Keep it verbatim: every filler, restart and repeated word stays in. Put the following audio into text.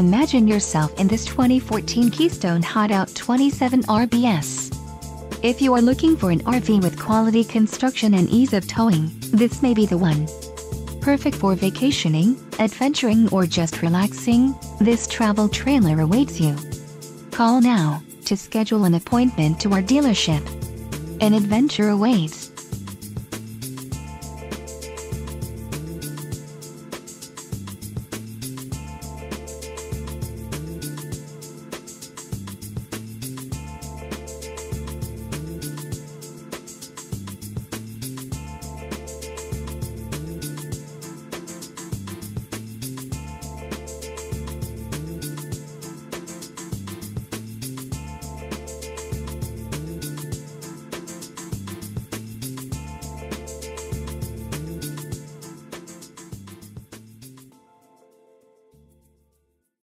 Imagine yourself in this twenty fourteen Keystone Hideout twenty-seven R B S. If you are looking for an R V with quality construction and ease of towing, this may be the one. Perfect for vacationing, adventuring, or just relaxing, this travel trailer awaits you. Call now to schedule an appointment to our dealership. An adventure awaits.